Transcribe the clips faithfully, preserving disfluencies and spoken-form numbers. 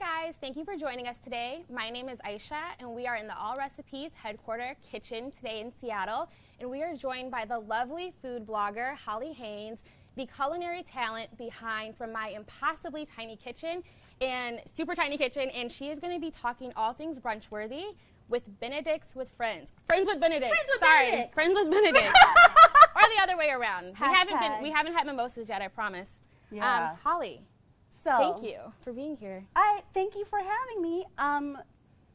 Hi guys, thank you for joining us today. My name is Ishea and we are in the Allrecipes headquarter kitchen today in Seattle, and we are joined by the lovely food blogger Holly Haines, the culinary talent behind From My Impossibly Tiny Kitchen and Super Tiny Kitchen, and she is going to be talking all things brunch worthy with Benedict's with friends. Friends with Benedict. Friends with Sorry, Benedict. Friends with Benedict. Or the other way around. Hashtag. We haven't been we haven't had mimosas yet, I promise. Yeah. Um, Holly, so thank you for being here. I thank you for having me. Um,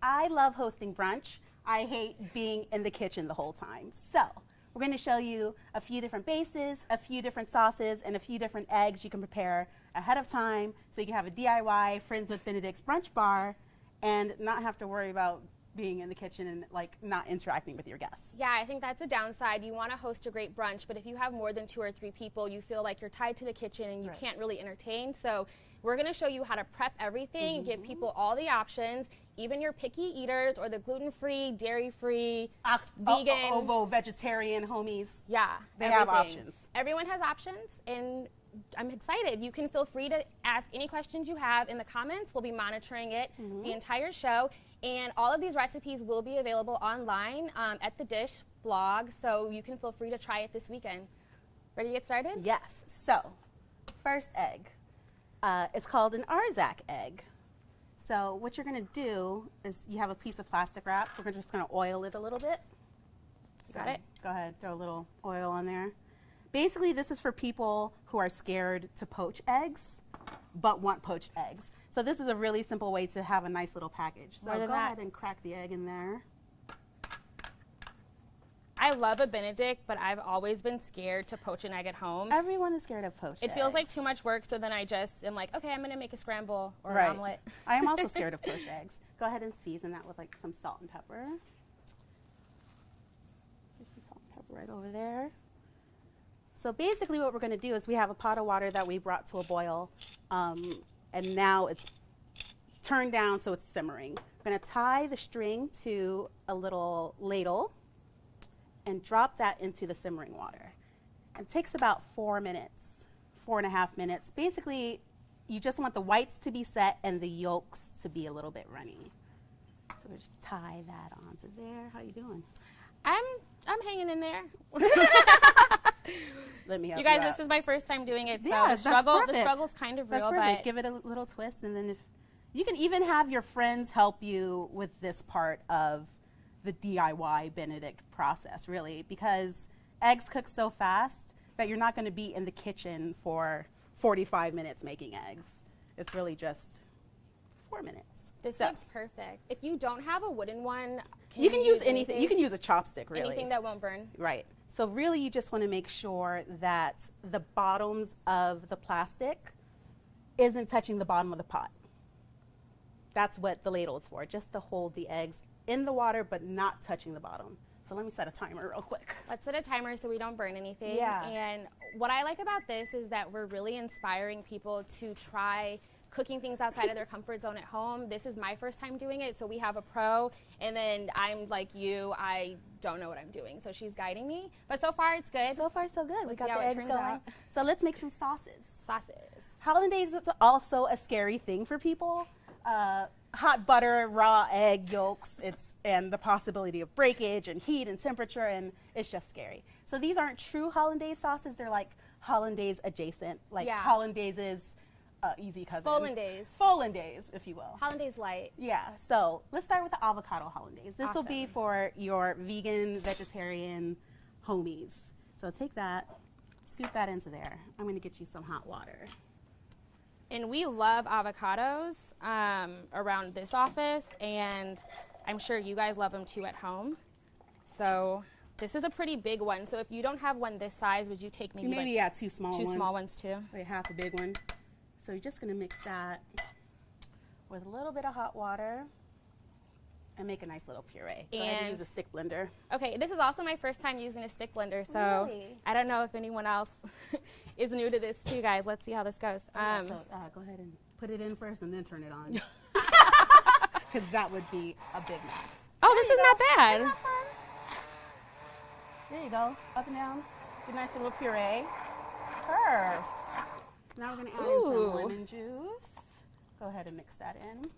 I love hosting brunch. I hate being in the kitchen the whole time. So we're going to show you a few different bases, a few different sauces, and a few different eggs you can prepare ahead of time so you can have a D I Y Friends with Benedict's brunch bar and not have to worry about being in the kitchen and like not interacting with your guests. Yeah, I think that's a downside. You want to host a great brunch, but if you have more than two or three people, you feel like you're tied to the kitchen and you right. can't really entertain. So we're going to show you how to prep everything, mm-hmm. give people all the options, even your picky eaters or the gluten-free, dairy-free, uh, vegan, o ovo vegetarian homies. Yeah, they everything. have options. Everyone has options, and I'm excited. You can feel free to ask any questions you have in the comments. We'll be monitoring it mm-hmm. the entire show. And all of these recipes will be available online um, at the Dish blog, so you can feel free to try it this weekend. Ready to get started? Yes. So, first egg. Uh, it's called an Arzak egg. So what you're going to do is you have a piece of plastic wrap. We're just going to oil it a little bit. You got so it? Go ahead. Throw a little oil on there. Basically, this is for people who are scared to poach eggs but want poached eggs. So this is a really simple way to have a nice little package. So go that. ahead and crack the egg in there. I love a Benedict, but I've always been scared to poach an egg at home. Everyone is scared of poached It eggs. feels like too much work, so then I just am like, okay, I'm going to make a scramble or right. an omelet. I am also scared of poached eggs. Go ahead and season that with like some salt and pepper. There's some salt and pepper right over there. So basically what we're going to do is we have a pot of water that we brought to a boil. Um, And now it's turned down so it's simmering. I'm going to tie the string to a little ladle and drop that into the simmering water. It takes about four minutes, four and a half minutes. Basically, you just want the whites to be set and the yolks to be a little bit runny. So we just tie that onto there. How you doing? I'm I'm hanging in there. Let me help you guys. You this is my first time doing it, so yeah, the struggle the struggle's kind of real. That's perfect. But give it a little twist, and then if you can even have your friends help you with this part of the D I Y Benedict process, really, because eggs cook so fast that you're not going to be in the kitchen for forty-five minutes making eggs. It's really just four minutes. This so. looks perfect. If you don't have a wooden one, can you, you can use, use anything? anything. You can use a chopstick, really. Anything that won't burn. Right. So really, you just want to make sure that the bottoms of the plastic isn't touching the bottom of the pot. That's what the ladle is for, just to hold the eggs in the water but not touching the bottom. So let me set a timer real quick. Let's set a timer so we don't burn anything. Yeah. And what I like about this is that we're really inspiring people to try cooking things outside of their comfort zone at home. This is my first time doing it, so we have a pro, and then I'm like you, I don't know what I'm doing, so she's guiding me. But so far, it's good. So far, so good. We got the eggs going. So let's make some sauces. Sauces. Hollandaise is also a scary thing for people. Uh, hot butter, raw egg yolks, it's and the possibility of breakage and heat and temperature, and it's just scary. So these aren't true Hollandaise sauces. They're like Hollandaise adjacent, like yeah. Hollandaise's Uh, easy cousin. Follandaise. Follandaise, if you will. Hollandaise light. Yeah. So let's start with the avocado Hollandaise. This awesome. will be for your vegan, vegetarian homies. So take that, scoop that into there. I'm going to get you some hot water. And we love avocados um, around this office, and I'm sure you guys love them too at home. So this is a pretty big one. So if you don't have one this size, would you take maybe, maybe like yeah, two small two ones. small ones too? Like half a big one. So you're just going to mix that with a little bit of hot water and make a nice little puree. Go ahead and use a stick blender. Okay, this is also my first time using a stick blender, so really? I don't know if anyone else is new to this too, guys. Let's see how this goes. Um, yeah, so uh, go ahead and put it in first and then turn it on, because that would be a big mess. Oh, there this is go. not bad. Not there you go, up and down. Good, nice little puree. Perfect. Now we're going to add Ooh. in some lemon juice. Go ahead and mix that in.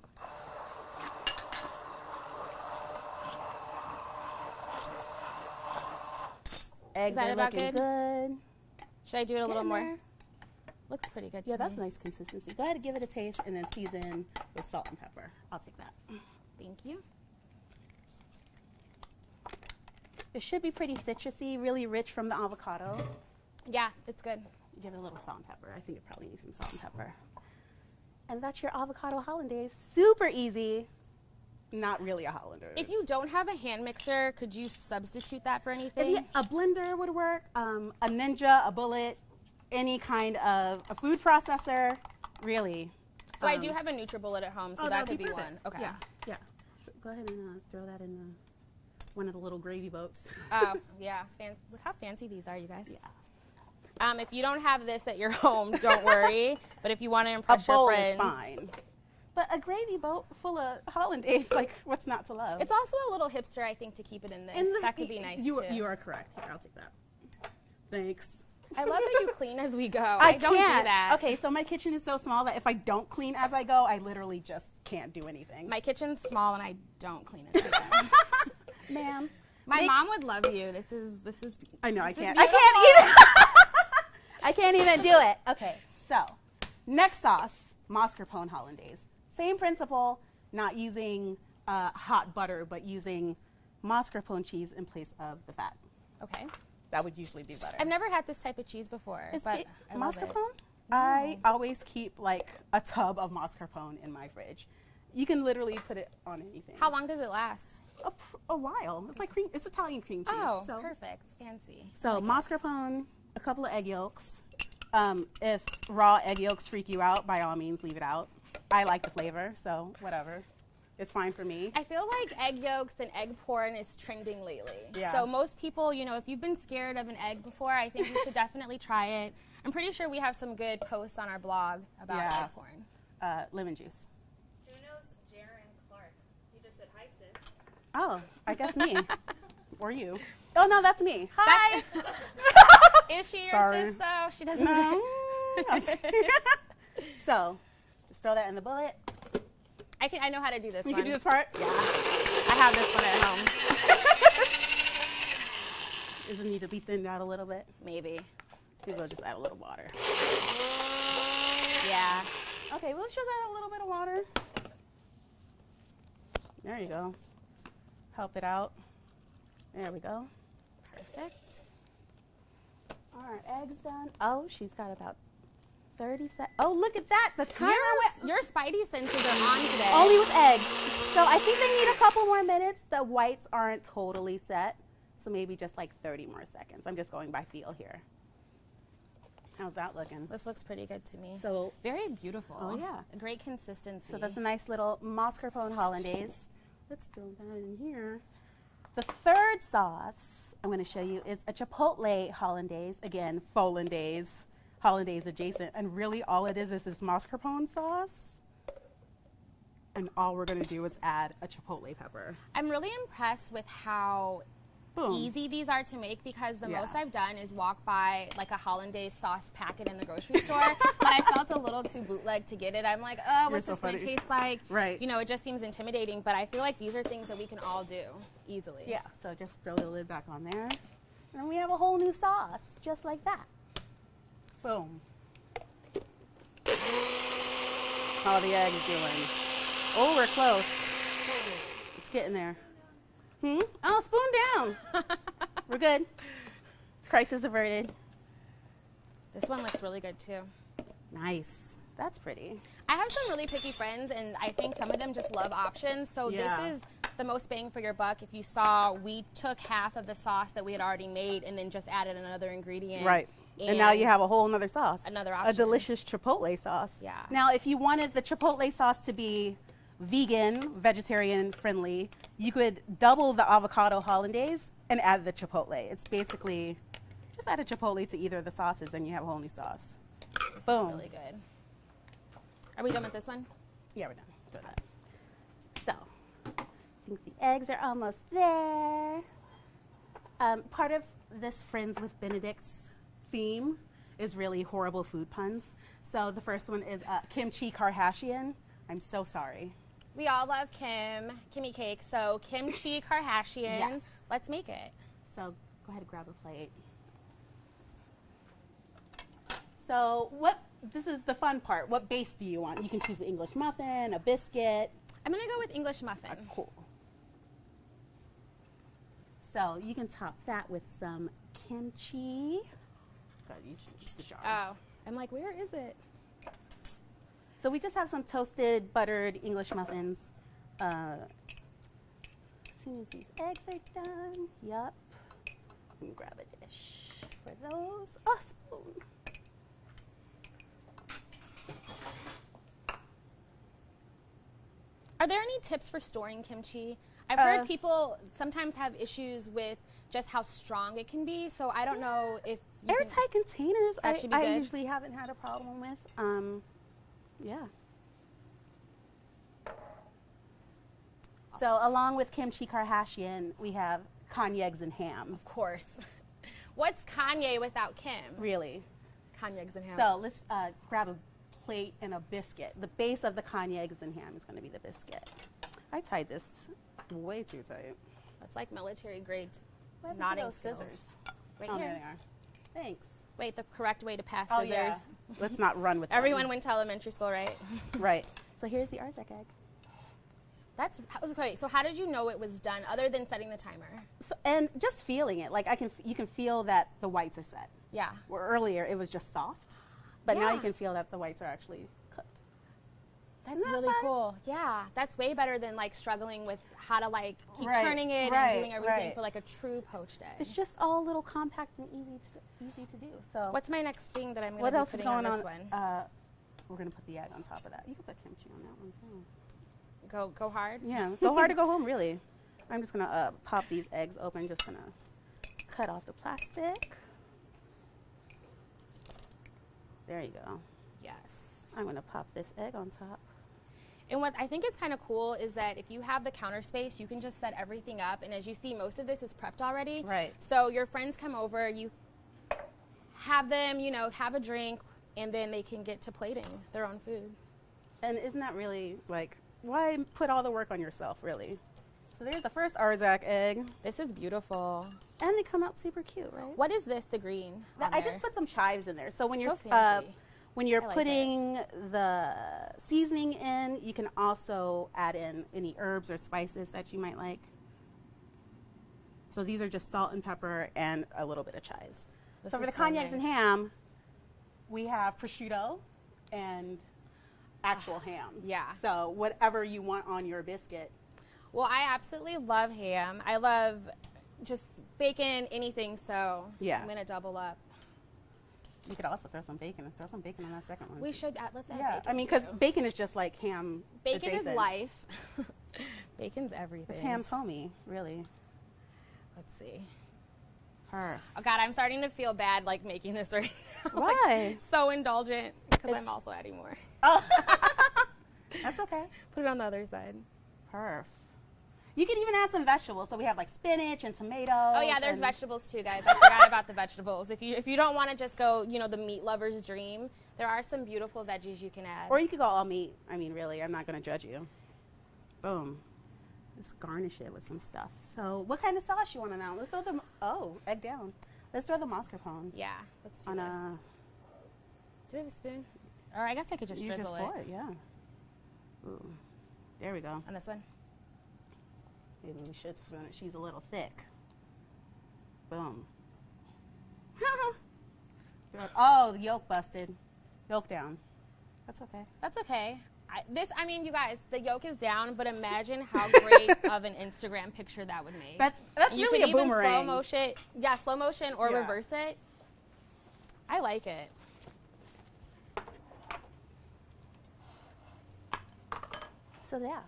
Eggs are looking good? good. Should I do it a Get little more? There. Looks pretty good yeah, to me. Yeah, that's a nice consistency. Go ahead and give it a taste and then season with salt and pepper. I'll take that. Thank you. It should be pretty citrusy, really rich from the avocado. Yeah, it's good. Give it a little salt and pepper. I think it probably needs some salt and pepper. And that's your avocado hollandaise. Super easy. Not really a hollandaise. If you don't have a hand mixer, could you substitute that for anything? You, a blender would work. Um, a Ninja, a Bullet, any kind of a food processor, really. So um, I do have a Nutribullet at home, so oh, that could be, be one. Okay. Yeah. Yeah. So go ahead and uh, throw that in the, one of the little gravy boats. Oh yeah. Fan Look how fancy these are, you guys. Yeah. Um, if you don't have this at your home, don't worry. But if you want to impress your friends, a bowl is fine. But a gravy boat full of hollandaise, like, what's not to love? It's also a little hipster, I think, to keep it in this. In that could be nice, you, too. You are correct. Here, I'll take that. Thanks. I love that you clean as we go. I, I don't can't. do that. Okay, so my kitchen is so small that if I don't clean as I go, I literally just can't do anything. My kitchen's small and I don't clean as I go. Ma'am. My Make mom would love you. This is, this is, I know, I can't. I can't even. I can't even do it. Okay, so next sauce, mascarpone hollandaise. Same principle, not using uh, hot butter, but using mascarpone cheese in place of the fat. Okay. That would usually be better. I've never had this type of cheese before, Is but it I mascarpone? Love it. I mm. always keep like a tub of mascarpone in my fridge. You can literally put it on anything. How long does it last? A, a while. It's like cream. It's Italian cream cheese. Oh, so. perfect. Fancy. So like mascarpone. It. A couple of egg yolks. Um, if raw egg yolks freak you out, by all means, leave it out. I like the flavor, so whatever. It's fine for me. I feel like egg yolks and egg porn is trending lately. Yeah. So most people, you know, if you've been scared of an egg before, I think you should definitely try it. I'm pretty sure we have some good posts on our blog about yeah. egg porn. Uh, lemon juice. Who knows Jaron Clark? He just said, hi, sis. Oh, I guess me. Or you. Oh, no, that's me. Hi. That's Is she your Sorry. sis, though? She doesn't know. So, just throw that in the bullet. I can. I know how to do this you one. You can do this part? Yeah. I have this one at home. Does it need to be thinned out a little bit? Maybe. Maybe we'll just add a little water. Yeah. Okay, we'll just add a little bit of water. There you go. Help it out. There we go. Perfect. All right, eggs done. Oh, she's got about thirty seconds. Oh, look at that. The timer went. Your spidey senses are on today. Only with eggs. So I think they need a couple more minutes. The whites aren't totally set. So maybe just like thirty more seconds. I'm just going by feel here. How's that looking? This looks pretty good to me. So very beautiful. Oh, yeah. Great consistency. So that's a nice little mascarpone hollandaise. Let's throw that in here. The third sauce I'm going to show you is a chipotle hollandaise, again, Follandaise, hollandaise adjacent, and really all it is is this mascarpone sauce, and all we're going to do is add a chipotle pepper. I'm really impressed with how Boom. easy these are to make, because the yeah. most I've done is walk by like a hollandaise sauce packet in the grocery store, but I felt a little too bootleg to get it. I'm like, oh, what's You're this so going to taste like? Right. You know, it just seems intimidating, but I feel like these are things that we can all do easily. Yeah, so just throw the lid back on there. And we have a whole new sauce, just like that. Boom. How the egg is doing. Oh, we're close. It's getting there. Hmm? Oh, spoon down. We're good. Crisis averted. This one looks really good, too. Nice. That's pretty. I have some really picky friends, and I think some of them just love options, so yeah. this is the most bang for your buck. If you saw, we took half of the sauce that we had already made and then just added another ingredient. Right. And, and now you have a whole another sauce. Another option. A delicious chipotle sauce. Yeah. Now, if you wanted the chipotle sauce to be vegan, vegetarian friendly, you could double the avocado hollandaise and add the chipotle. It's basically just add a chipotle to either of the sauces and you have a whole new sauce. This Boom. is really good. Are we done with this one? Yeah, we're done. Throw that. So, I think the eggs are almost there. Um, part of this Friends with Benedict's theme is really horrible food puns. So the first one is uh, Kimchi Kar-hashian. I'm so sorry. We all love Kim, Kimmy Cake, so Kimchi Kar-hashian. Yes. Let's make it. So go ahead and grab a plate. So what, this is the fun part. What base do you want? You can choose an English muffin, a biscuit. I'm gonna go with English muffin. Uh, cool. So you can top that with some kimchi. God, you should the jar. Oh, I'm like, where is it? So we just have some toasted, buttered English muffins. Uh, as soon as these eggs are done, yep. Let me grab a dish for those. Oh, spoon. Are there any tips for storing kimchi? I've uh, heard people sometimes have issues with just how strong it can be, so I don't yeah. know if you airtight containers. That I, should be I good. usually haven't had a problem with. Um, yeah. Awesome. So along with kimchi Kar-hashian, we have Kanye eggs and ham. Of course. What's Kanye without Kim? Really? Kanye eggs and ham. So let's uh, grab a plate and a biscuit. The base of the Kanye eggs and ham is going to be the biscuit. I tied this way too tight. That's like military grade knotting scissors. Right oh, here. There they are. Thanks. Wait, the correct way to pass scissors. Oh, yeah. Let's not run with them. Everyone went to elementary school, right? Right. So here's the Arzak egg. That's okay. So how did you know it was done, other than setting the timer? So, and just feeling it. Like I can, you can feel that the whites are set. Yeah. Where earlier it was just soft, but yeah. now you can feel that the whites are actually cooked. That's Isn't really that cool. Yeah. That's way better than like struggling with how to like keep right. turning it right. and doing everything right. for like a true poached egg. It's just all little compact and easy to. Easy to do. So what's my next thing that I'm going to be putting on this one? Uh, we're going to put the egg on top of that. You can put kimchi on that one too. Go, go hard? Yeah, go hard to go home, really. I'm just going to uh, pop these eggs open. Just going to cut off the plastic. There you go. Yes. I'm going to pop this egg on top. And what I think is kind of cool is that if you have the counter space, you can just set everything up. And as you see, most of this is prepped already. Right. So your friends come over, you have them, you know, have a drink, and then they can get to plating their own food. And isn't that really, like, why put all the work on yourself, really? So there's the first Arzak egg. This is beautiful. And they come out super cute, right? What is this, the green? That, I just put some chives in there. So when you're, so uh, when you're like putting it. the seasoning in, you can also add in any herbs or spices that you might like. So these are just salt and pepper and a little bit of chives. This so for the so cognacs nice. and ham, we have prosciutto and actual uh, ham. Yeah. So whatever you want on your biscuit. Well, I absolutely love ham. I love just bacon, anything, so yeah. I'm going to double up. You could also throw some bacon. Throw some bacon on that second one. We should add, let's add yeah. bacon, I mean, because bacon is just like ham Bacon adjacent. is life. Bacon's everything. It's ham's homie, really. Let's see. Her. Oh God, I'm starting to feel bad like making this right now. Why? Like, so indulgent, because I'm also adding more. Oh, that's okay. Put it on the other side. Perf. You can even add some vegetables. So we have like spinach and tomatoes. Oh yeah, there's vegetables too, guys. I forgot about the vegetables. If you if you don't want to just go, you know, the meat lover's dream, there are some beautiful veggies you can add. Or you could go all meat. I mean, really, I'm not going to judge you. Boom. Let's garnish it with some stuff. So what kind of sauce you want on that? Let's throw the, oh, egg down. Let's throw the mascarpone. Yeah, let's do on this. A do we have a spoon? Or I guess I could just you drizzle just pour it. it. Yeah. Ooh, there we go. On this one? Maybe we should spoon it. She's a little thick. Boom. Oh, the yolk busted. Yolk down. That's okay. That's okay. I, this, I mean, you guys, the yolk is down, but imagine how great of an Instagram picture that would make. That's, that's really a boomerang. You can even slow motion, yeah, slow motion or yeah. reverse it. I like it. So, yeah.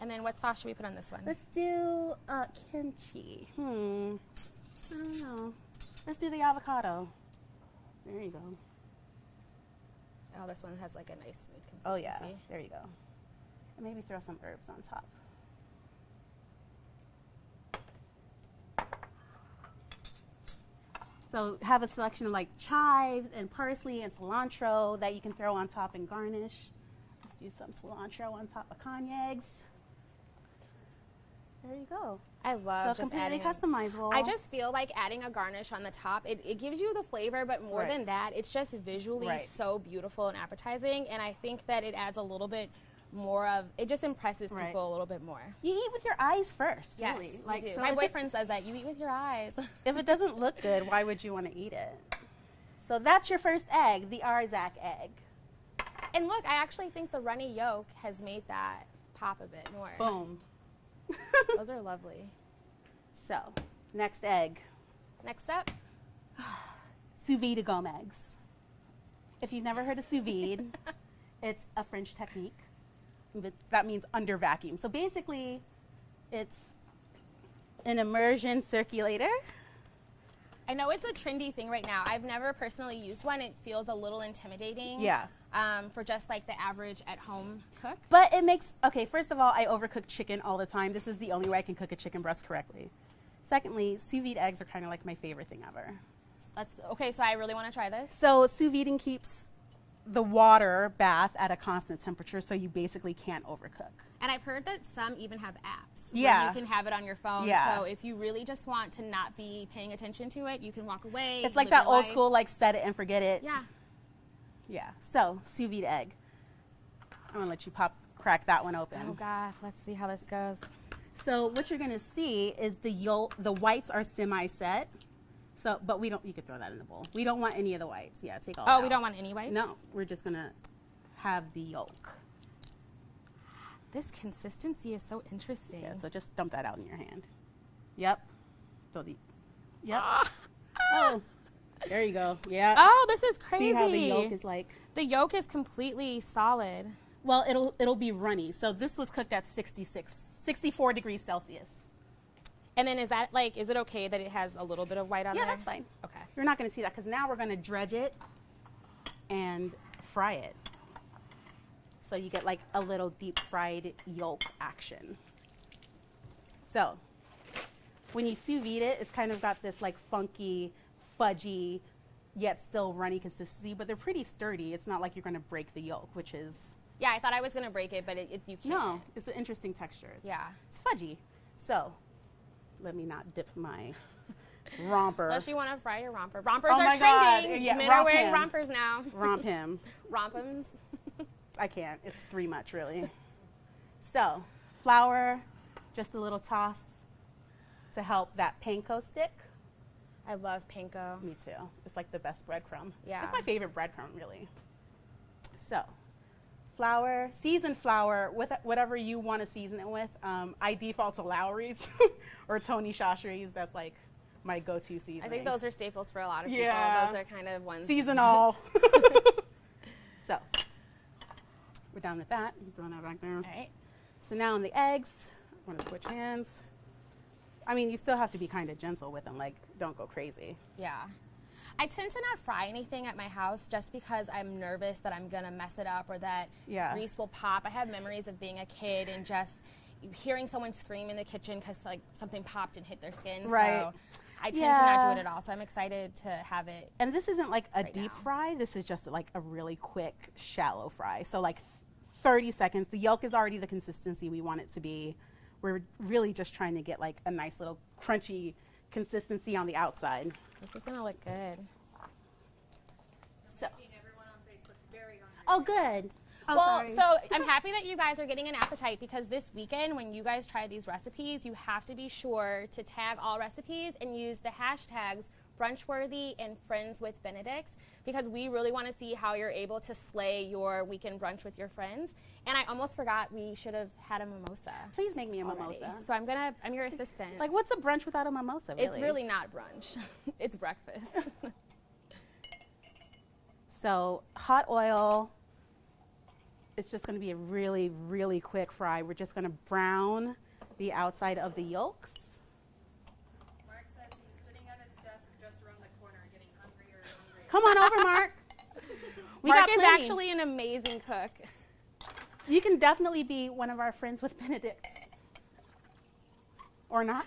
And then what sauce should we put on this one? Let's do uh, kimchi. Hmm. I don't know. Let's do the avocado. There you go. Oh, this one has like a nice smooth consistency. Oh yeah, there you go. And maybe throw some herbs on top. So have a selection of like chives and parsley and cilantro that you can throw on top and garnish. Let's do do some cilantro on top of Kanye eggs. There you go. I love so just completely customizable. I just feel like adding a garnish on the top, it, it gives you the flavor, but more right. than that, it's just visually right. so beautiful and appetizing, and I think that it adds a little bit more of, it just impresses right. people a little bit more. You eat with your eyes first, yes, really. Like, you do. So my boyfriend it, says that, you eat with your eyes. If it doesn't look good, why would you want to eat it? So that's your first egg, the Arzak egg. And look, I actually think the runny yolk has made that pop a bit more. Boom. Those are lovely. So, next egg. Next up, sous vide Gomez. If you've never heard of sous vide, it's a French technique. That means under vacuum. So basically, it's an immersion circulator. I know it's a trendy thing right now. I've never personally used one. It feels a little intimidating. Yeah. Um, for just like the average at-home cook. But it makes, okay, first of all, I overcook chicken all the time. This is the only way I can cook a chicken breast correctly. Secondly, sous vide eggs are kind of like my favorite thing ever. Let's, okay, so I really want to try this. So sous viding keeps the water bath at a constant temperature, so you basically can't overcook. And I've heard that some even have apps yeah. where you can have it on your phone. Yeah. So if you really just want to not be paying attention to it, you can walk away. It's like that old life. school, like set it and forget it. Yeah. Yeah. So sous vide egg. I'm gonna let you pop crack that one open. Oh God, let's see how this goes. So what you're gonna see is the yolk. The whites are semi-set. So, but we don't, you could throw that in the bowl. We don't want any of the whites. Yeah, take all. Oh, we don't want any whites? No, we're just going to have the yolk. This consistency is so interesting. Yeah, so just dump that out in your hand. Yep. Throw the, yep. Ah. Oh, there you go. Yeah. Oh, this is crazy. See how the yolk is like? The yolk is completely solid. Well, it'll, it'll be runny. So this was cooked at sixty-six, sixty-four degrees Celsius. And then is that like, is it okay that it has a little bit of white on yeah, there? Yeah, that's fine. Okay. You're not going to see that because now we're going to dredge it and fry it. So you get like a little deep fried yolk action. So when you sous vide it, it's kind of got this like funky, fudgy, yet still runny consistency, but they're pretty sturdy. It's not like you're going to break the yolk, which is. Yeah, I thought I was going to break it, but it, it, you can't. No, it's an interesting texture. It's, yeah. It's fudgy. So. Let me not dip my romper. Unless you want to fry your romper. Rompers oh are trending. Yeah, Men are wearing him. rompers now. Romp him. Rompums. I can't. It's three much, really. So, flour, just a little toss to help that panko stick. I love panko. Me too. It's like the best breadcrumb. Yeah. It's my favorite breadcrumb, really. So, flour, seasoned flour with whatever you want to season it with. Um, I default to Lowry's or Tony Chachere's. That's like my go-to seasoning. I think those are staples for a lot of people. Yeah. Those are kind of ones. Seasonal. So we're done with that. I'm throwing that back there. All right. So now on the eggs, I'm going to switch hands. I mean, you still have to be kind of gentle with them. Like, don't go crazy. Yeah. I tend to not fry anything at my house just because I'm nervous that I'm going to mess it up or that yeah. grease will pop. I have memories of being a kid and just hearing someone scream in the kitchen because like something popped and hit their skin. Right. So I tend yeah. to not do it at all. So I'm excited to have it. And this isn't like a right deep now. fry. This is just like a really quick, shallow fry. So like thirty seconds. The yolk is already the consistency we want it to be. We're really just trying to get like a nice little crunchy consistency on the outside. This is gonna look good. So. Oh, good. Oh, well, sorry. So I'm happy that you guys are getting an appetite because this weekend, when you guys try these recipes, you have to be sure to tag all recipes and use the hashtags Brunchworthy and Friends with Benedict because we really want to see how you're able to slay your weekend brunch with your friends. And I almost forgot we should have had a mimosa. Please make me a already. mimosa. So I'm gonna, I'm your assistant. Like, what's a brunch without a mimosa? Really? It's really not brunch. It's breakfast. So hot oil. It's just gonna be a really, really quick fry. We're just gonna brown the outside of the yolks. Come on over, Mark. We Mark got is plenty. actually an amazing cook. You can definitely be one of our friends with Benedict. Or not.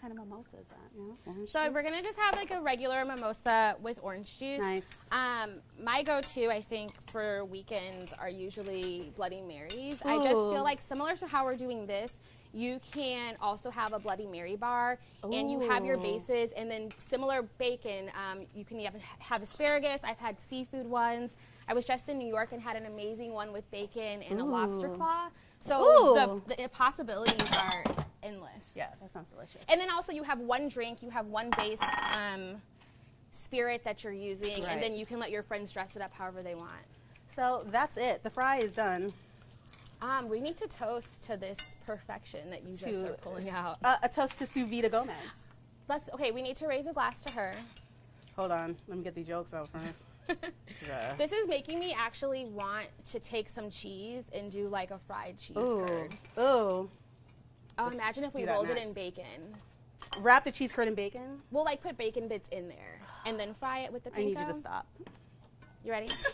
kind of mimosa is that? You know, orange so juice? We're gonna just have like a regular mimosa with orange juice. Nice. Um, my go-to, I think, for weekends are usually Bloody Marys. Ooh. I just feel like similar to how we're doing this, you can also have a Bloody Mary bar. Ooh. And you have your bases and then similar bacon. Um, you can have, have asparagus. I've had seafood ones. I was just in New York and had an amazing one with bacon and Ooh. A lobster claw. So the, the possibilities are endless. Yeah, that sounds delicious. And then also you have one drink, you have one base um, spirit that you're using, right. And then you can let your friends dress it up however they want. So that's it. The fry is done. Um, we need to toast to this perfection that you to, just are pulling out. Uh, a toast to Sous Vide Gomez. Let's, okay, we need to raise a glass to her. Hold on, let me get these yolks out first. Yeah. This is making me actually want to take some cheese and do like a fried cheese Ooh. Curd. Ooh. Oh, Let's imagine if we rolled next. It in bacon. Wrap the cheese curd in bacon? We'll like put bacon bits in there and then fry it with the panko. I need you to stop. You ready? Cheers.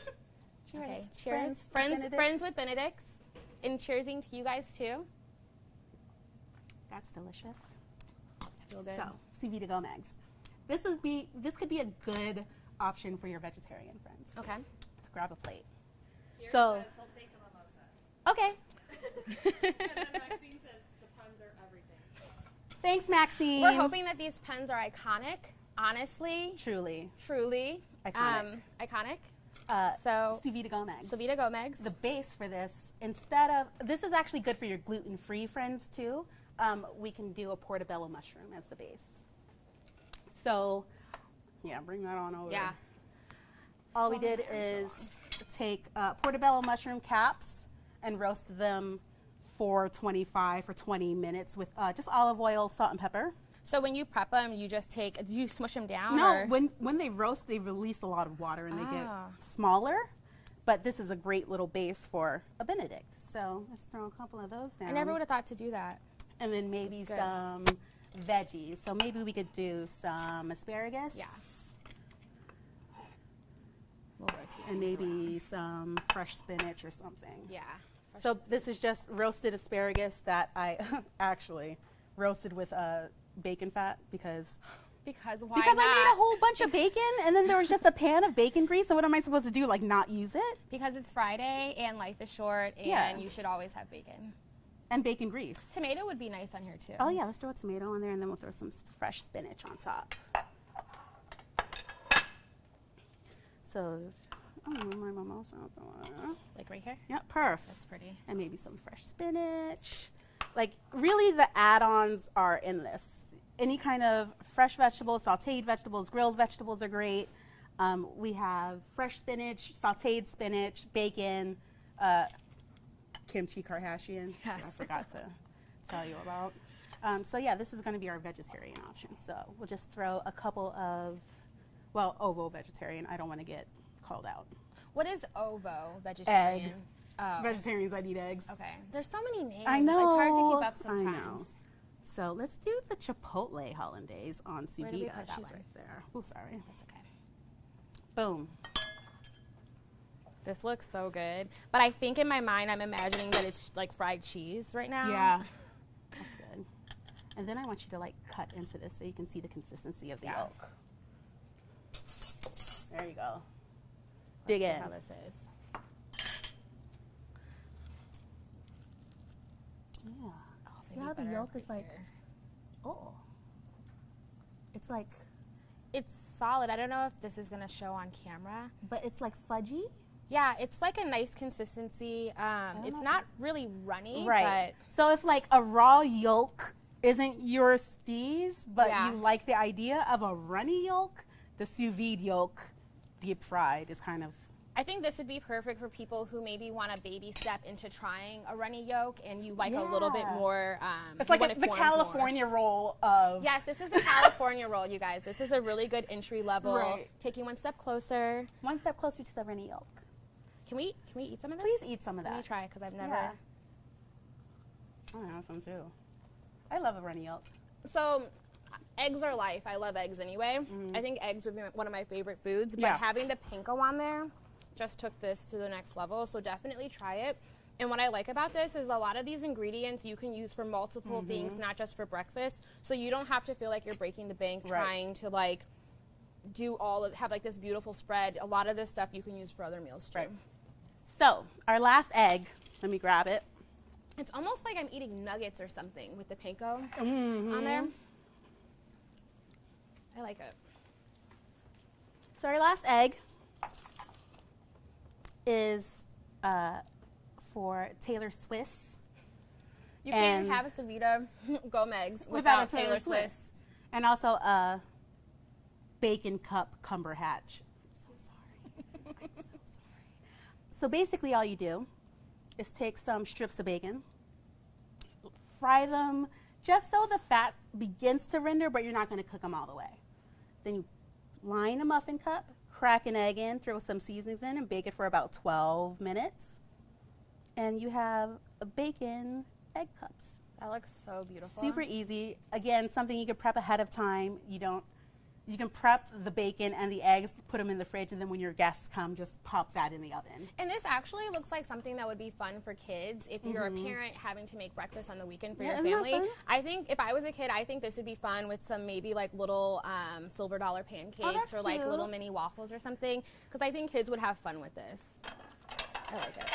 Okay, cheers. Friends, friends, with friends with Benedict's. And cheersing to you guys too. That's delicious. Feel good. So, Sous Vide Gomez. This is be this could be a good option for your vegetarian friends. Okay. Let's grab a plate. Here so says he'll take a mimosa. Okay. And then Maxine says the puns are everything. Thanks, Maxine. We're hoping that these puns are iconic. Honestly. Truly. Truly. Iconic. Um, iconic. Uh, so Sous Vide Gomez. Sous Vide Gomez. The base for this, instead of this is actually good for your gluten-free friends too. Um, we can do a portobello mushroom as the base. So, yeah, bring that on over. Yeah. All we did is take uh, portobello mushroom caps and roast them for twenty-five for twenty minutes with uh, just olive oil, salt, and pepper. So when you prep them, you just take, do you smush them down? No, or? when when they roast, they release a lot of water and ah. they get smaller. But this is a great little base for a Benedict. So let's throw a couple of those down. I never would have thought to do that. And then maybe some veggies. So maybe we could do some asparagus. Yeah. We'll rotate and maybe around. Some fresh spinach or something. Yeah. So spinach. This is just roasted asparagus that I actually roasted with a. Bacon fat because because why because not? I made a whole bunch of bacon and then there was just a pan of bacon grease. So what am I supposed to do? Like not use it? Because it's Friday and life is short and yeah. you should always have bacon and bacon grease. Tomato would be nice on here too. Oh yeah, let's throw a tomato on there and then we'll throw some fresh spinach on top. So oh, my mimosa. Like right here? Yeah, perf. That's pretty. And maybe some fresh spinach. Like really, the add-ons are endless. Any kind of fresh vegetables, sauteed vegetables, grilled vegetables are great. Um, we have fresh spinach, sauteed spinach, bacon, uh, kimchi Kardashian. Yes. I forgot to tell you about. Um, so yeah, this is gonna be our vegetarian option. So we'll just throw a couple of, well, ovo vegetarian. I don't wanna get called out. What is ovo vegetarian? Egg. Oh. Vegetarians that eat eggs. Okay. There's so many names. I know. It's hard to keep up sometimes. I know. So let's do the Chipotle Hollandaise on sous vide. That She's one. Right there. Oh, sorry. That's okay. Boom. This looks so good. But I think in my mind I'm imagining that it's like fried cheese right now. Yeah. That's good. And then I want you to like cut into this so you can see the consistency of the yeah. yolk. There you go. Let's Dig see in. How this is. Yeah. Oh, see how the yolk is like, oh, it's like, it's solid. I don't know if this is gonna show on camera, but it's like fudgy. Yeah, it's like a nice consistency. Um, it's not really runny, right? But so if like a raw yolk isn't your steez, but yeah. you like the idea of a runny yolk, the sous vide yolk, deep fried is kind of. I think this would be perfect for people who maybe want to baby step into trying a runny yolk and you like yeah. a little bit more. Um, it's like a, the California more. Roll of. Yes, this is the California roll, you guys. This is a really good entry level. Right. Taking one step closer. One step closer to the runny yolk. Can we can we eat some of this? Please eat some of that. Let me try because I've never. Yeah. I have some too. I love a runny yolk. So. Eggs are life. I love eggs anyway. Mm. I think eggs would be one of my favorite foods, but yeah. having the panko on there just took this to the next level, so definitely try it. And what I like about this is a lot of these ingredients you can use for multiple mm-hmm. things, not just for breakfast. So you don't have to feel like you're breaking the bank right. trying to like do all of, have like this beautiful spread. A lot of this stuff you can use for other meals too. Right. So our last egg, let me grab it. It's almost like I'm eating nuggets or something with the panko mm-hmm. on there. I like it. So our last egg is uh, for Taylor Swiss. You can't have a Sous Vide Gomez without, without a Taylor, Taylor Swiss. Swiss. And also a Bacon Cup Cumberbatch. I'm so sorry. I'm so sorry. So basically all you do is take some strips of bacon, fry them just so the fat begins to render, but you're not going to cook them all the way. Then you line a muffin cup, crack an egg in, throw some seasonings in, and bake it for about twelve minutes. And you have a bacon egg cups. That looks so beautiful. Super easy. Again, something you can prep ahead of time. You don't. You can prep the bacon and the eggs, put them in the fridge, and then when your guests come, just pop that in the oven. And this actually looks like something that would be fun for kids if mm-hmm. you're a parent having to make breakfast on the weekend for yeah, your family. I think if I was a kid, I think this would be fun with some maybe like little um, silver dollar pancakes oh, or like cute. little mini waffles or something, because I think kids would have fun with this. I like it.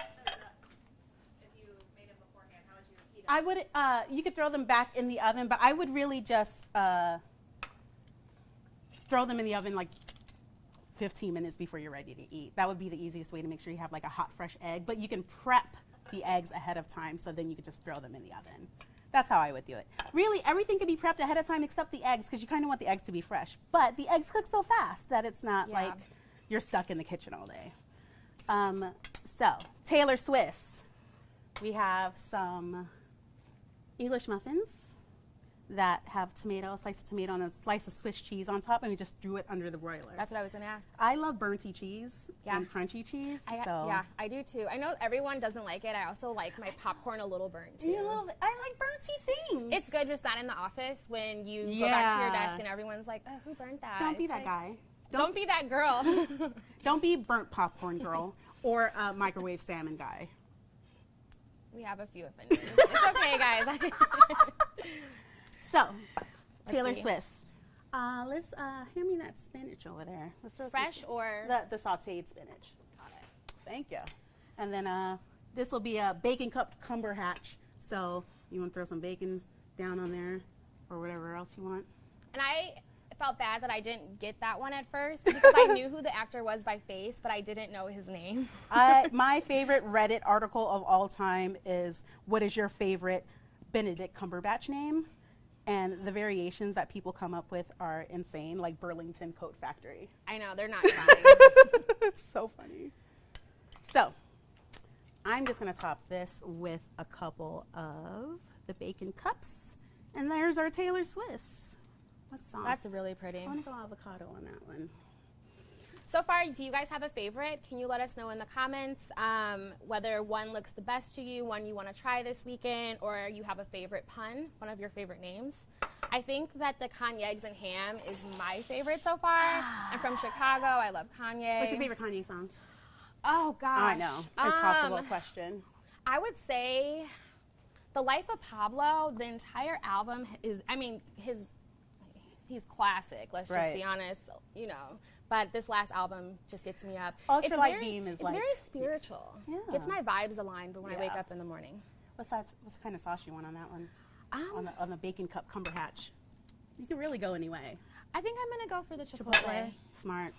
I would, uh, you could throw them back in the oven, but I would really just uh, throw them in the oven like fifteen minutes before you're ready to eat. That would be the easiest way to make sure you have like a hot, fresh egg, but you can prep the eggs ahead of time, so then you can just throw them in the oven. That's how I would do it. Really, everything can be prepped ahead of time except the eggs, because you kind of want the eggs to be fresh, but the eggs cook so fast that it's not yeah. like you're stuck in the kitchen all day. Um, so, Taylor Swiss. We have some English muffins that have tomato, a slice of tomato, and a slice of Swiss cheese on top, and we just threw it under the broiler. That's what I was going to ask. I love burnty cheese yeah. and crunchy cheese. I, so. Yeah, I do too. I know everyone doesn't like it. I also like my popcorn a little burnt too. You love it. I like burnty things. It's good just not in the office when you yeah. go back to your desk and everyone's like, oh, who burnt that? Don't be it's that like, guy. Don't, don't be that girl. Don't be burnt popcorn girl or uh, microwave salmon guy. We have a few offenders. It's okay, guys. So, Taylor Swiss. Uh, let's uh, hand me that spinach over there. Let's throw fresh or? The, the sauteed spinach. Got it. Thank you. And then uh, this will be a Bacon Cup Cumberbatch. So you want to throw some bacon down on there or whatever else you want. And I felt bad that I didn't get that one at first because I knew who the actor was by face, but I didn't know his name. I, my favorite Reddit article of all time is, what is your favorite Benedict Cumberbatch name? And the variations that people come up with are insane, like Burlington Coat Factory. I know, they're not funny. It's so funny. So, I'm just going to top this with a couple of the bacon cups. And there's our Taylor Swiss. What's sauce? That's really pretty. I want to go avocado on that one. So far, do you guys have a favorite? Can you let us know in the comments um, whether one looks the best to you, one you want to try this weekend, or you have a favorite pun, one of your favorite names? I think that the Kanye eggs and ham is my favorite so far. I'm from Chicago. I love Kanye. What's your favorite Kanye song? Oh, gosh. I know. Impossible um, question. I would say The Life of Pablo. The entire album is, I mean, his he's classic. Let's right. just be honest, you know. But this last album just gets me up. Ultralight Beam is like... It's very spiritual. Yeah. Gets my vibes aligned when yeah. I wake up in the morning. What, size, what kind of sauce you want on that one? Um, on, the, on the Bacon Cup Cumberbatch. You can really go anyway. I think I'm going to go for the Chipotle. Chipotle. Smart.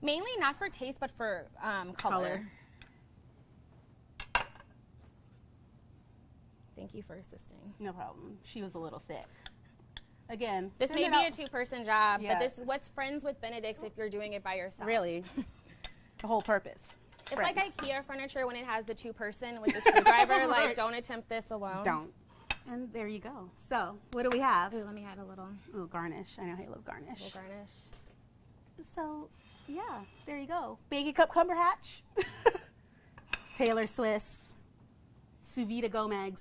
Mainly not for taste, but for um, color. color. Thank you for assisting. No problem. She was a little thick. Again, this may be a two-person job, yeah. but this is what's friends with Benedict's if you're doing it by yourself. Really, the whole purpose. It's friends. Like IKEA furniture when it has the two-person with the screwdriver. Right. Like, don't attempt this alone. Don't. And there you go. So, what do we have? Ooh, let me add a little. Oh, garnish. I know I love garnish. A little garnish. So, yeah, there you go. Bacon Cup Cumberbatch. Taylor Swiss. Sous Vide Gomez.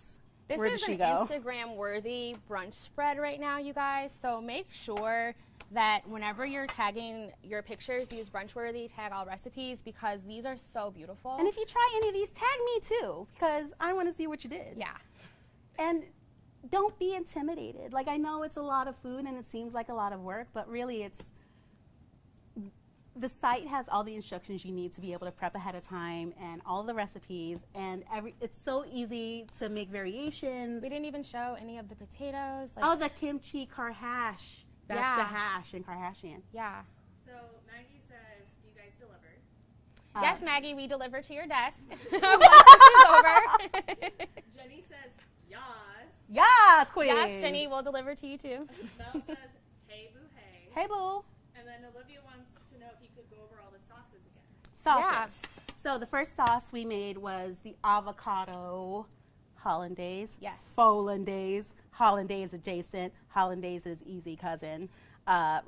This is an Instagram-worthy brunch spread right now, you guys. So make sure that whenever you're tagging your pictures, use Brunchworthy, tag Allrecipes, because these are so beautiful. And if you try any of these, tag me too, because I want to see what you did. Yeah. And don't be intimidated. Like, I know it's a lot of food and it seems like a lot of work, but really it's, the site has all the instructions you need to be able to prep ahead of time, and all the recipes, and every, it's so easy to make variations. We didn't even show any of the potatoes. Like, oh, the kimchi kar-hash. That's yeah. the hash in Kardashian. Yeah. So Maggie says, do you guys deliver? Uh, yes, Maggie, we deliver to your desk. This is over. Jenny says, yes. Yes, queen. Yes, Jenny, we'll deliver to you too. Mel says, hey, boo, hey. Hey, boo. And then Olivia wants to know if you could go over all the sauces again. Sauces. Yeah. So the first sauce we made was the avocado hollandaise. Yes. Follandaise. Hollandaise adjacent, Hollandaise's easy cousin, uh,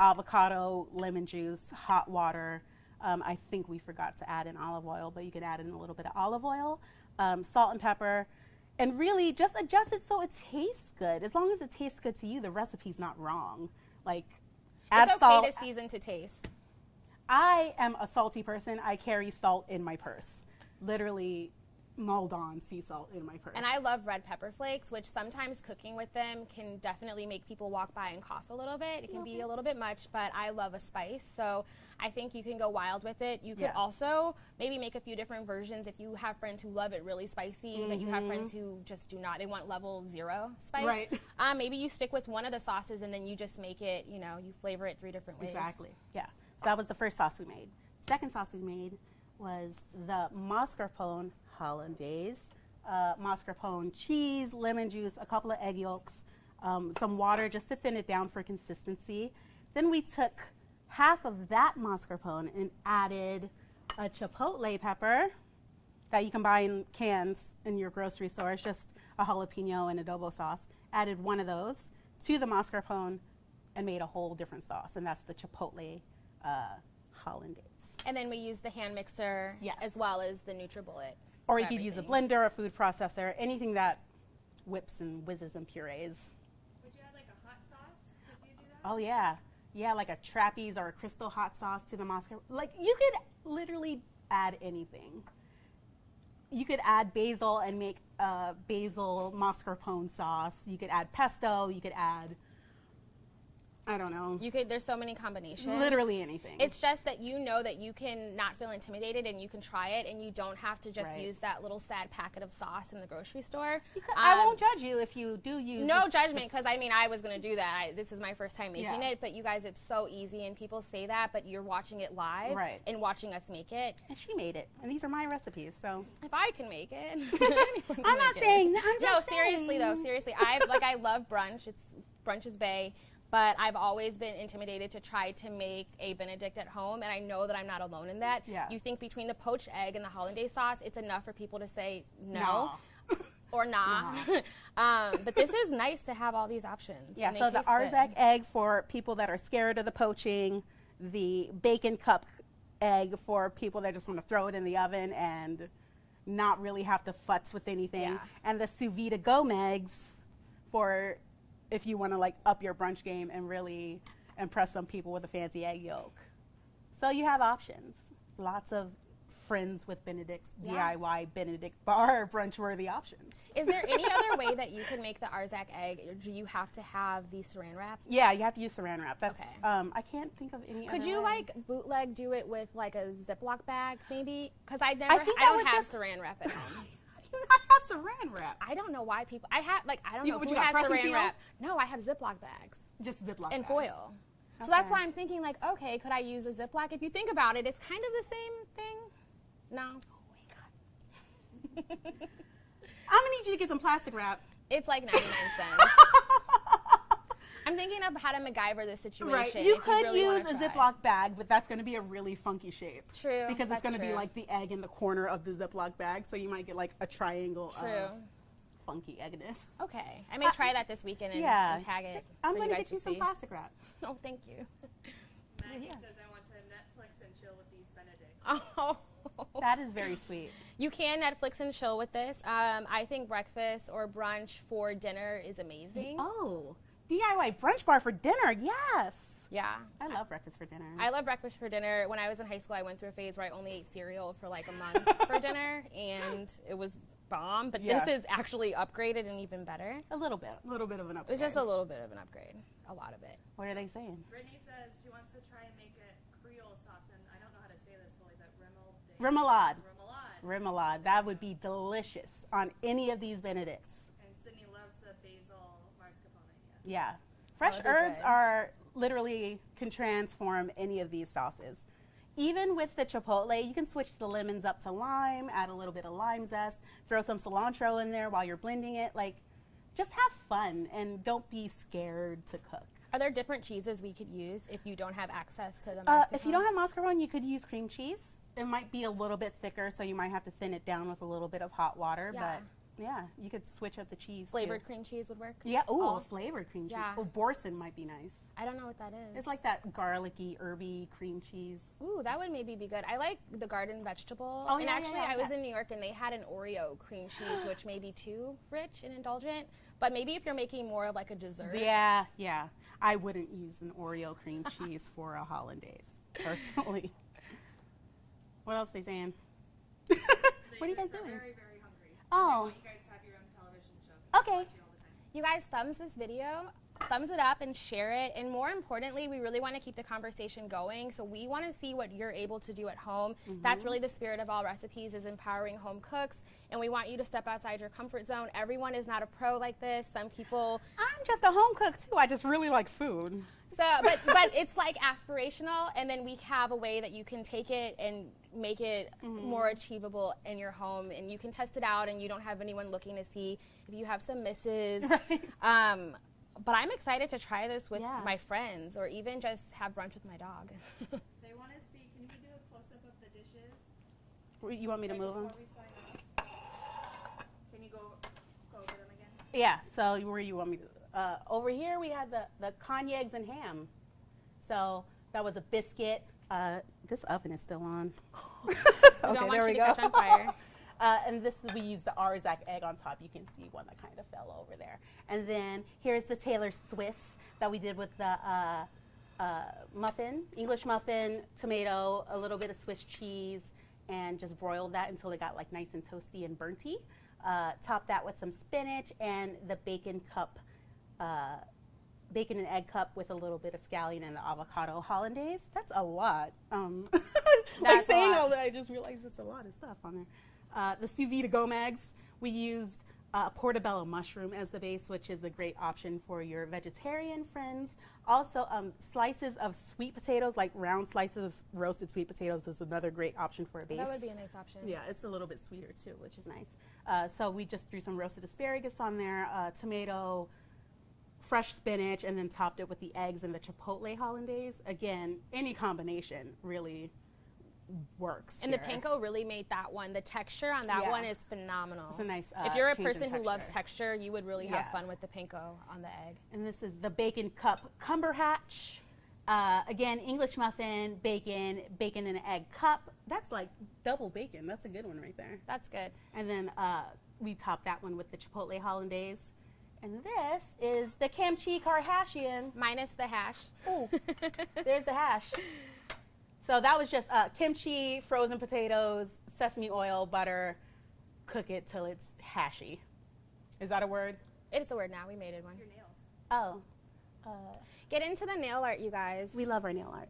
avocado, lemon juice, hot water. Um, I think we forgot to add in olive oil, but you can add in a little bit of olive oil, um, salt and pepper, and really just adjust it so it tastes good. As long as it tastes good to you, the recipe's not wrong. Like, add it's okay to season to taste. I am a salty person. I carry salt in my purse, literally. Moldon sea salt in my purse. And I love red pepper flakes, which sometimes cooking with them can definitely make people walk by and cough a little bit. It can be a little bit much, but I love a spice, so I think you can go wild with it. You could yeah. also maybe make a few different versions if you have friends who love it really spicy, mm-hmm. but you have friends who just do not. They want level zero spice. Right. Um, maybe you stick with one of the sauces and then you just make it, you know, you flavor it three different ways. Exactly, yeah. So that was the first sauce we made. Second sauce we made was the mascarpone hollandaise, uh, mascarpone cheese, lemon juice, a couple of egg yolks, um, some water just to thin it down for consistency. Then we took half of that mascarpone and added a chipotle pepper that you can buy in cans in your grocery store. It's just a jalapeno and adobo sauce. Added one of those to the mascarpone and made a whole different sauce, and that's the chipotle uh, hollandaise. And then we used the hand mixer yes. as well as the Nutribullet. Or you could use a blender, a food processor, anything that whips and whizzes and purees. Would you add like a hot sauce? Could you do that? Oh yeah, yeah, like a Trappey's or a crystal hot sauce to the mascarpone. Like, you could literally add anything. You could add basil and make a basil mascarpone sauce. You could add pesto. You could add, I don't know. You could, there's so many combinations. Literally anything. It's just that you know that you can not feel intimidated and you can try it, and you don't have to just right. use that little sad packet of sauce in the grocery store. Um, I won't judge you if you do use No judgment, because I mean, I was going to do that. I, this is my first time making yeah. it, but you guys, it's so easy, and people say that, but you're watching it live right. and watching us make it. And she made it, and these are my recipes, so. If I can make it. can I'm not saying that, I'm just No, saying. seriously though, seriously. I like, I love brunch. It's Brunch's Bay. But I've always been intimidated to try to make a Benedict at home, and I know that I'm not alone in that. Yeah. You think between the poached egg and the hollandaise sauce, it's enough for people to say no, no. or nah. No. um, but this is nice to have all these options. Yeah, so the Arzak egg for people that are scared of the poaching, the Bacon Cup egg for people that just want to throw it in the oven and not really have to futz with anything, yeah. and the Sous Vide Gomez for if you want to like up your brunch game and really impress some people with a fancy egg yolk. So you have options. Lots of friends with Benedict's yeah. D I Y Benedict bar brunch worthy options. Is there any other way that you can make the Arzak egg, or do you have to have the saran wrap? Yeah, you have to use saran wrap. That's, okay. Um, I can't think of any Could other you way. like bootleg do it with like a Ziploc bag maybe? Because I never, I, think I don't I would have saran wrap at home. I have saran wrap. I don't know why people. I have like I don't you, know who has saran wrap. No, I have Ziploc bags. Just Ziploc and bags. foil. Okay. So that's why I'm thinking like, okay, could I use a Ziploc? If you think about it, it's kind of the same thing. No. Oh my god. I'm gonna need you to get some plastic wrap. It's like ninety-nine cents. I'm thinking of how to MacGyver this situation. Right. You if could you really use a Ziploc bag, but that's going to be a really funky shape. True. Because it's going to be like the egg in the corner of the Ziploc bag, so you might get like a triangle true. of funky eggness. Okay. I may uh, try that this weekend and, yeah. and tag it. I'm going to get you some see. plastic wrap. Oh, thank you. Maggie yeah. says, I want to Netflix and chill with these Benedicts. Oh. That is very sweet. You can Netflix and chill with this. Um, I think breakfast or brunch for dinner is amazing. Oh. D I Y brunch bar for dinner, yes. Yeah. I love breakfast for dinner. I love breakfast for dinner. When I was in high school, I went through a phase where I only ate cereal for like a month for dinner, and it was bomb. But yeah. this is actually upgraded and even better. A little bit. A little bit of an upgrade. It's just a little bit of an upgrade. A lot of it. What are they saying? Brittany says she wants to try and make a Creole sauce, and I don't know how to say this fully, but remoulade. Remoulade. Remoulade. That would be delicious on any of these Benedicts. And Sydney loves the basil mascarpone. Yeah. Fresh herbs good. are literally can transform any of these sauces. Even with the chipotle, you can switch the lemons up to lime, add a little bit of lime zest, throw some cilantro in there while you're blending it. Like, just have fun and don't be scared to cook. Are there different cheeses we could use if you don't have access to the mascarpone? Uh, if you don't have mascarpone, you could use cream cheese. It might be a little bit thicker, so you might have to thin it down with a little bit of hot water. Yeah. But yeah, you could switch up the cheese. Flavored too. cream cheese would work? Yeah, ooh, oh, flavored cream cheese. Yeah. Well, Boursin might be nice. I don't know what that is. It's like that garlicky, herby cream cheese. Ooh, that would maybe be good. I like the garden vegetable. Oh, and yeah, actually, yeah, yeah. I was in New York and they had an Oreo cream cheese, which may be too rich and indulgent. But maybe if you're making more of like a dessert. Yeah, yeah. I wouldn't use an Oreo cream cheese for a Hollandaise, personally. What else are they saying? What are you guys doing? Very, very hungry. Oh. I want you guys to have your own television shows. Okay. You, all the time. You guys thumbs this video, thumbs it up, and share it. And more importantly, we really want to keep the conversation going. So we want to see what you're able to do at home. Mm-hmm. That's really the spirit of Allrecipes, is empowering home cooks. And we want you to step outside your comfort zone. Everyone is not a pro like this. Some people. I'm just a home cook too. I just really like food. So, but, but it's like aspirational, and then we have a way that you can take it and make it mm-hmm. more achievable in your home, and you can test it out, and you don't have anyone looking to see if you have some misses. Right. Um, but I'm excited to try this with yeah. my friends, or even just have brunch with my dog. They want to see, can you do a close-up of the dishes? You want me to move them? Can you go, go over them again? Yeah, so where you want me to go? Uh, over here we had the, the Kanye eggs and ham. So that was a biscuit. Uh, this oven is still on. okay, don't want there you we to go. Catch on fire. uh, and this is, we used the Arzak egg on top. You can see one that kind of fell over there. And then here's the Taylor Swiss that we did with the uh, uh, muffin, English muffin, tomato, a little bit of Swiss cheese, and just broiled that until it got like nice and toasty and burnty. Uh, topped that with some spinach and the bacon cup. Uh, bacon and egg cup with a little bit of scallion and avocado hollandaise. That's a lot. Um, That's like saying lot. all that, I just realized it's a lot of stuff on there. Uh, the Sous Vide Gomez, we used uh, portobello mushroom as the base, which is a great option for your vegetarian friends. Also, um, slices of sweet potatoes, like round slices of roasted sweet potatoes, is another great option for a base. That would be a nice option. Yeah, it's a little bit sweeter too, which is nice. Uh, so we just threw some roasted asparagus on there, uh, tomato, fresh spinach, and then topped it with the eggs and the chipotle hollandaise. Again, any combination really works. And here. the panko really made that one. The texture on that yeah. one is phenomenal. It's a nice uh, If you're a person who loves texture, you would really yeah. have fun with the panko on the egg. And this is the Bacon Cup Cumberbatch. Uh, again, English muffin, bacon, bacon and egg cup. That's like double bacon. That's a good one right there. That's good. And then uh, we topped that one with the chipotle hollandaise. And this is the Kimchi Kar-hashian. Minus the hash. Ooh, there's the hash. So that was just uh, kimchi, frozen potatoes, sesame oil, butter. Cook it till it's hashy. Is that a word? It's a word now. We made it one. Your nails. Oh. Uh, Get into the nail art, you guys. We love our nail art.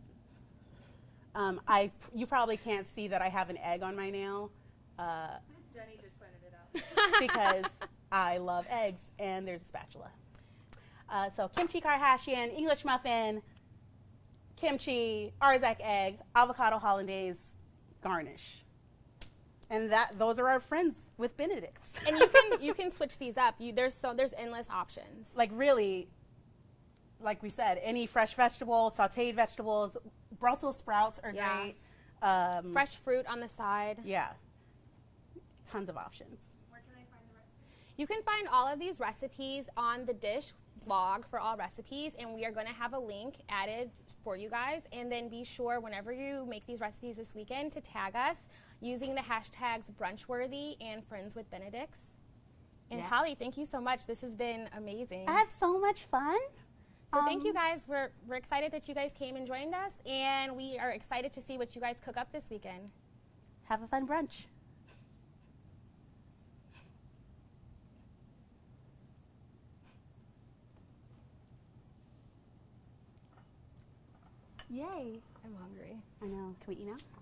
Um, I, you probably can't see that I have an egg on my nail. Uh, Jenny just pointed it out. Because... I love eggs, and there's a spatula. Uh, so kimchi Kar-hashian, English muffin, kimchi, Arzak egg, avocado hollandaise, garnish. And that those are our friends with Benedicts. And you can you can switch these up. You, there's so there's endless options. Like really, like we said, any fresh vegetable, sautéed vegetables, Brussels sprouts are yeah. great. Um, fresh fruit on the side. Yeah, tons of options. You can find all of these recipes on the dish blog for Allrecipes, and we are going to have a link added for you guys. And then be sure, whenever you make these recipes this weekend, to tag us using the hashtags Brunchworthy and Friends with Benedicts. And yeah. Holly, thank you so much. This has been amazing. I had so much fun. So So um, thank you guys. We're, we're excited that you guys came and joined us, and we are excited to see what you guys cook up this weekend. Have a fun brunch. Yay. I'm hungry. I know. Can we eat now?